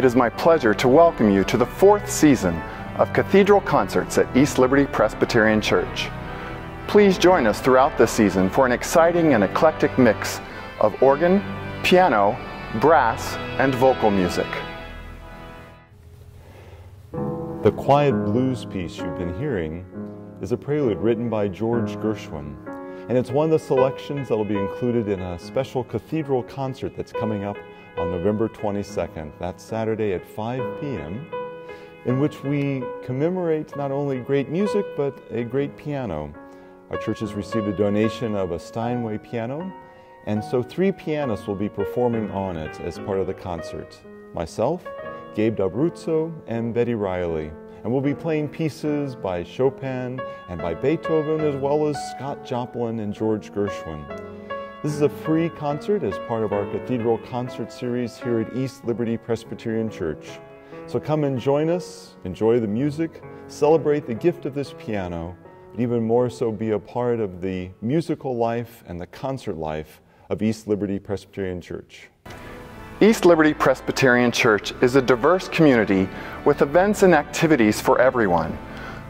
It is my pleasure to welcome you to the fourth season of Cathedral Concerts at East Liberty Presbyterian Church. Please join us throughout this season for an exciting and eclectic mix of organ, piano, brass, and vocal music. The quiet blues piece you've been hearing is a prelude written by George Gershwin, and it's one of the selections that will be included in a special cathedral concert that's coming up on November 22nd, that's Saturday at 5 p.m., in which we commemorate not only great music, but a great piano. Our church has received a donation of a Steinway piano, and so three pianists will be performing on it as part of the concert. Myself, Gabe D'Abruzzo, and Betty Rieley. And we'll be playing pieces by Chopin and by Beethoven, as well as Scott Joplin and George Gershwin. This is a free concert as part of our Cathedral Concert Series here at East Liberty Presbyterian Church. So come and join us, enjoy the music, celebrate the gift of this piano, but even more so be a part of the musical life and the concert life of East Liberty Presbyterian Church. East Liberty Presbyterian Church is a diverse community with events and activities for everyone.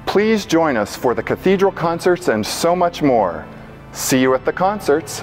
Please join us for the cathedral concerts and so much more. See you at the concerts.